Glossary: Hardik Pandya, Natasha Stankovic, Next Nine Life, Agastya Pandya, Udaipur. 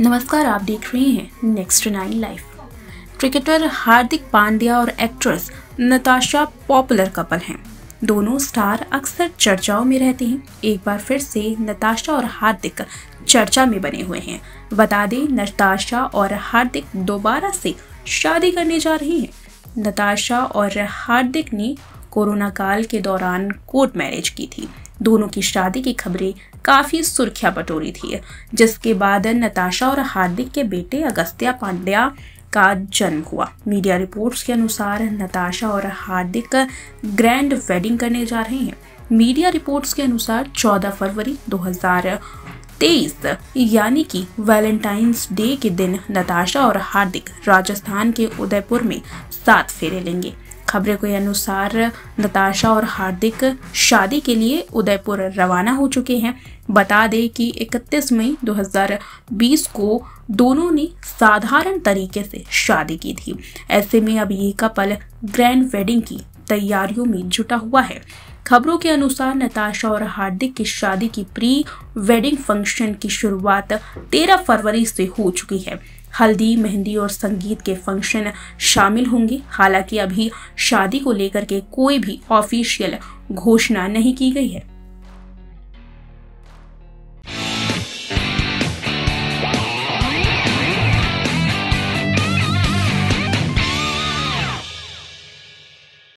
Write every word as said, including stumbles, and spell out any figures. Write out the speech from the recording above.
नमस्कार, आप देख रहे हैं next nine life. Cricketer Hardik Pandya और एक्ट्रेस नताशा पॉपुलर कपल हैं। दोनों स्टार अक्सर चर्चाओं में रहते हैं। एक बार फिर से नताशा और हार्दिक चर्चा में बने हुए हैं। बता दें, नताशा और हार्दिक दोबारा से शादी करने जा रही हैं। नताशा और हार्दिक ने कोरोना काल के दौरान कोर्ट मैरिज की थी। दोनों की शादी की खबरें काफ़ी सुर्खियां बटोरी थी, जिसके बाद नताशा और हार्दिक के बेटे अगस्त्या पांड्या का जन्म हुआ। मीडिया रिपोर्ट्स के अनुसार नताशा और हार्दिक ग्रैंड वेडिंग करने जा रहे हैं। मीडिया रिपोर्ट्स के अनुसार चौदह फरवरी दो हज़ार तेईस यानी कि वैलेंटाइंस डे के दिन नताशा और हार्दिक राजस्थान के उदयपुर में सात फेरे लेंगे। खबरों के अनुसार नताशा और हार्दिक शादी के लिए उदयपुर रवाना हो चुके हैं। बता दें कि इकतीस मई दो हज़ार बीस को दोनों ने साधारण तरीके से शादी की थी। ऐसे में अब ये कपल ग्रैंड वेडिंग की तैयारियों में जुटा हुआ है। खबरों के अनुसार नताशा और हार्दिक की शादी की प्री वेडिंग फंक्शन की शुरुआत तेरह फरवरी से हो चुकी है। हल्दी, मेहंदी और संगीत के फंक्शन शामिल होंगे। हालांकि अभी शादी को लेकर के कोई भी ऑफिशियल घोषणा नहीं की गई है।